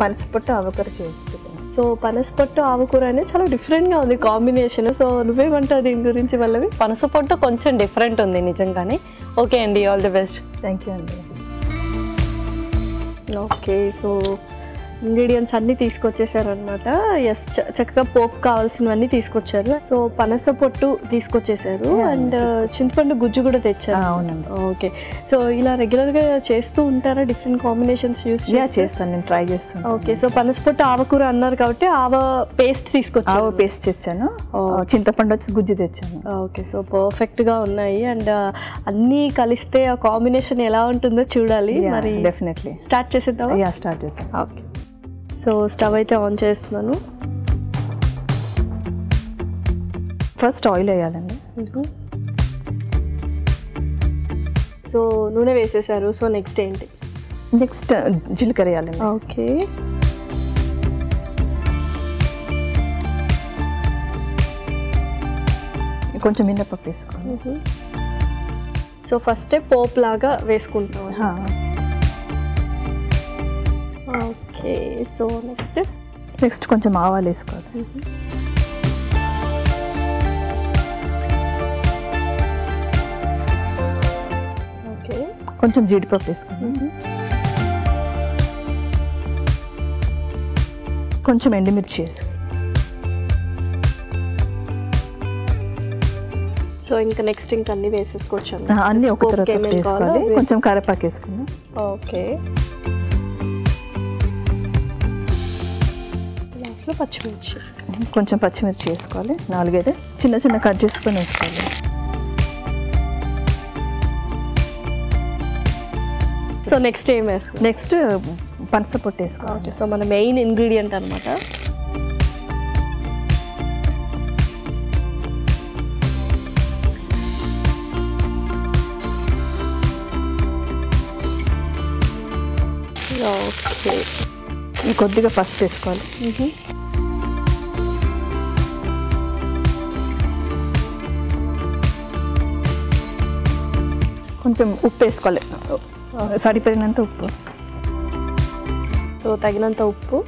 Panasapottu Avakura చేస్తున్నాం. So Panasapottu Avakura అనేది చాలా డిఫరెంట్ గా ఉంది కాంబినేషన్. సో నువ్వేమంటావు దీని గురించి వల్లవి? Panasapottu కొంచెం డిఫరెంట్ ఉంది నిజంగానే. ఓకే అండి, ఆల్ ది బెస్ట్. థాంక్యూ అండి. ఓకే, సో ఇంగ్రీడియంట్స్ అన్నీ తీసుకొచ్చేసారు అనమాట. ఎస్, చక్కగా పోప్ కావాల్సినవన్నీ తీసుకొచ్చారు. సో పనసపొట్టు తీసుకొచ్చేసారు అండ్ చింతపండు గుజ్జు కూడా తెచ్చారు. అవునండి. ఓకే, సో ఇలా రెగ్యులర్గా చేస్తూ ఉంటారా డిఫరెంట్ కాంబినేషన్స్ యూస్ చేస్తాను నేను, ట్రై చేస్తాను. ఓకే, సో పనసపొట్టు ఆవకూర అన్నారు కాబట్టి ఆవ పేస్ట్ తీసుకొచ్చాను. ఆవ పేస్ట్ తెచ్చాను, చింతపండు వచ్చి గుజ్జు తెచ్చాను. ఓకే, సో పర్ఫెక్ట్గా ఉన్నాయి అండ్ అన్నీ కలిస్తే ఆ కాంబినేషన్ ఎలా ఉంటుందో చూడాలి. మరి డెఫినెట్లీ స్టార్ట్ చేసేద్దాం. యా, స్టార్ట్ చేద్దాం. ఓకే, సో స్టవ్ అయితే ఆన్ చేస్తున్నాను. ఫస్ట్ ఆయిల్ వేయాలండి. సో నూనె వేసేసారు. సో నెక్స్ట్ ఏంటి? నెక్స్ట్ జీలకర్ర వేయాలండి. ఓకే, కొంచెం మినపప్పు వేసుకోండి. సో ఫస్ట్ పోపు లాగా వేసుకుంటాం. ఓకే, సో నెక్స్ట్ కొంచెం ఆవాలు వేసుకోవాలి. ఓకే, కొంచెం జీడిపప్పు వేసుకోవాలి. కొంచెం ఎండుమిర్చి వేసుకోవాలి. సో ఇంకా నెక్స్ట్ ఇంకా అన్నీ వేసేసుకోవచ్చు. అన్నీ ఒక తర్వాత వేసుకోవాలి. కొంచెం కరివేపాకు వేసుకుందాం. ఓకే, పచ్చిమిర్చి కొంచెం పచ్చిమిర్చి వేసుకోవాలి. 4-5 చిన్న చిన్న కట్ చేసుకొని వేసుకోవాలి. సో నెక్స్ట్ ఏం వేసుకోవాలి? నెక్స్ట్ పనసపొట్టు వేసుకోవాలి. సో మన మెయిన్ ఇంగ్రీడియంట్ అన్నమాట. ఓకే, కొద్దిగా పసుపు వేసుకోవాలి. కొంచెం ఉప్పు వేసుకోవాలి, సరిపడినంత ఉప్పు. సో తగినంత ఉప్పు,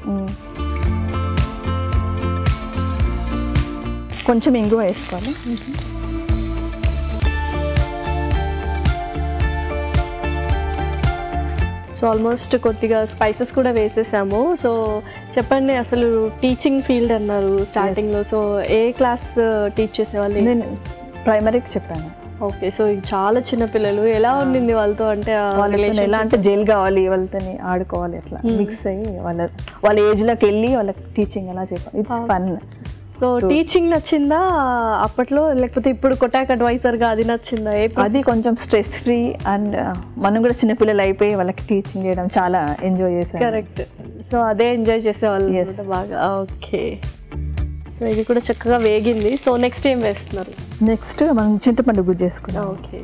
కొంచెం ఇంగువ వేసుకోవాలి. సో ఆల్మోస్ట్ కొద్దిగా స్పైసెస్ కూడా వేసేసాము. సో చెప్పండి, అసలు టీచింగ్ ఫీల్డ్ అన్నారు స్టార్టింగ్లో, సో ఏ క్లాస్ టీచ్ చేసేవాళ్ళు? నేను ప్రైమరీకి చెప్పాను. ఓకే, సో చాలా చిన్న పిల్లలు. ఎలా ఉండింది వాళ్ళతో? అంటే వాళ్ళని ఎలా అంటే జైలు కావాలి, వాళ్ళతోని ఆడుకోవాలి, అట్లా మిక్స్ అయ్యి వాళ్ళ ఏజ్లోకి వెళ్ళి వాళ్ళకి టీచింగ్ ఎలా చెప్పాలి. It's fun. సో టీచింగ్ నచ్చిందా అప్పట్లో, లేకపోతే ఇప్పుడు కొటాక్ అడ్వైజర్గా అది నచ్చిందా? అది కొంచెం స్ట్రెస్ ఫ్రీ అండ్ మనం కూడా చిన్నపిల్లలు అయిపోయి వాళ్ళకి టీచింగ్ చేయడం చాలా ఎంజాయ్ చేసాం. కరెక్ట్, సో అదే ఎంజాయ్ చేసేవాళ్ళు బాగా. ఓకే, సో ఇది కూడా చక్కగా వేగింది. సో నెక్స్ట్ ఏం వేస్తున్నారు? నెక్స్ట్ మనం చింతపండు గుజ్జు చేసుకున్నాం. ఓకే,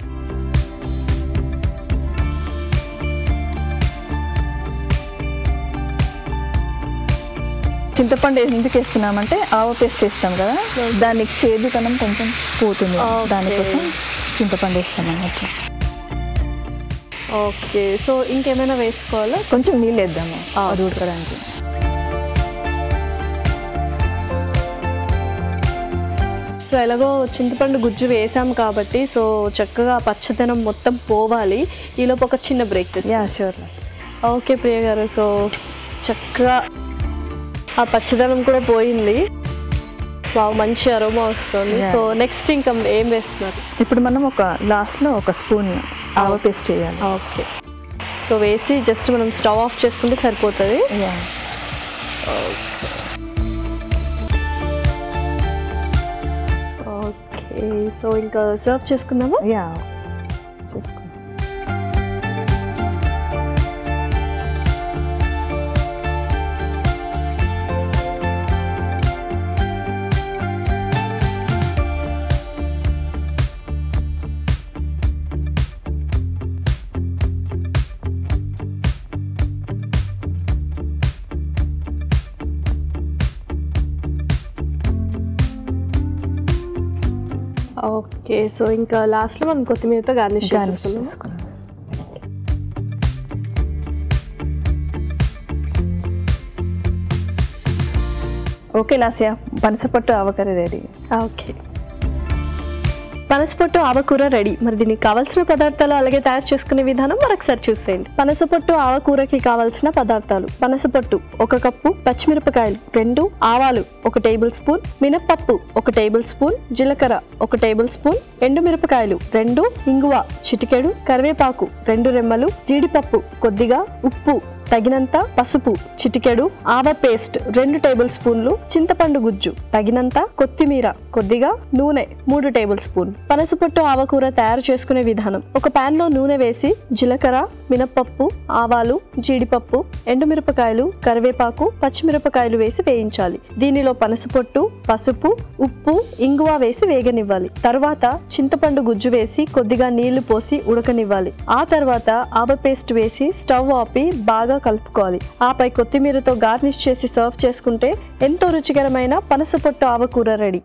చింతపండు ఎందుకు వేస్తున్నామంటే ఆవ పేస్ట్ వేస్తాం కదా, దానికి చేదుతనం కొంచెం పోతుంది, దానికోసం చింతపండు వేస్తాం అన్నమాట. ఓకే, సో ఇంకేమైనా వేసుకోవాలా? కొంచెం నీళ్ళు వేద్దాము అది ఉడకడానికి. సో ఎలాగో చింతపండు గుజ్జు వేసాం కాబట్టి సో చక్కగా పచ్చదనం మొత్తం పోవాలి. ఈలోపు ఒక చిన్న break. Yeah, sure. Okay Priya గారు, సో చక్కగా ఆ పచ్చదనం కూడా పోయింది. మంచి అరోమా వస్తుంది. సో నెక్స్ట్ ఇంకా ఏం వేస్తున్నారు? ఇప్పుడు మనం ఒక లాస్ట్లో ఒక స్పూన్ ఆవ పేస్ట్ వేయాలి. ఓకే, సో వేసి జస్ట్ మనం స్టవ్ ఆఫ్ చేసుకుంటే సరిపోతుంది. ఓకే, సో ఇంకా సర్వ్ చేసుకుందాము. యా, చేసుకుందాం. ఓకే, సో ఇంకా లాస్ట్లో మనం కొత్తిమీరతో గార్నిష్ చేసుకుందాం. Okay, Lassia, Panasapottu Avakura ready. Okay. Panasapottu Avakura ready. Mardini cavals na Padartala alage tayar cheskune vidhanam maroksaru chuseyandi. Panasapottu Avakura ki కావాల్సిన పదార్థాలు Panasapottu 1 కప్పు, Pachmirpakail 2, ఆవాలు 1 tablespoon, Minapapu 1 tablespoon, Jilakara 1 tablespoon, Endumirpakailu 2, ఇంగువ, Chitikadu, కరివేపాకు 2 రెమ్మలు, Gidi Papu కొద్దిగా, ఉప్పు Taginanta Pasupu, Chitikadu, Ava Paste, 2 tablespoonlu, Chintapandu gujju, Taginanta Kotimira, Kodiga, Nune, 3 tablespoon. Panasapottu Avakura తయారు చేసుకునే విధానం. ఒక pan లో నూనె వేసి, జీలకర్ర, మినపప్పు, ఆవాలు, జీడిపప్పు, ఎండుమిరపకాయలు, కరివేపాకు, పచ్చిమిరపకాయలు వేసి వేయించాలి. దీనిలో పనసపొట్టు, పసుపు, ఉప్పు, ఇంగువ వేసి వేగనివ్వాలి. తర్వాత చింతపండు గుజ్జు వేసి కొద్దిగా నీళ్లు పోసి ఉడకనివ్వాలి. ఆ తర్వాత ఆవ పేస్ట్ వేసి స్టవ్ ఆపి బాగా కలుపుకోవాలి. ఆపై కొత్తిమీరతో గార్నిష్ చేసి సర్వ్ చేసుకుంటే ఎంతో రుచికరమైన పనసపొట్టు ఆవకూర రెడీ.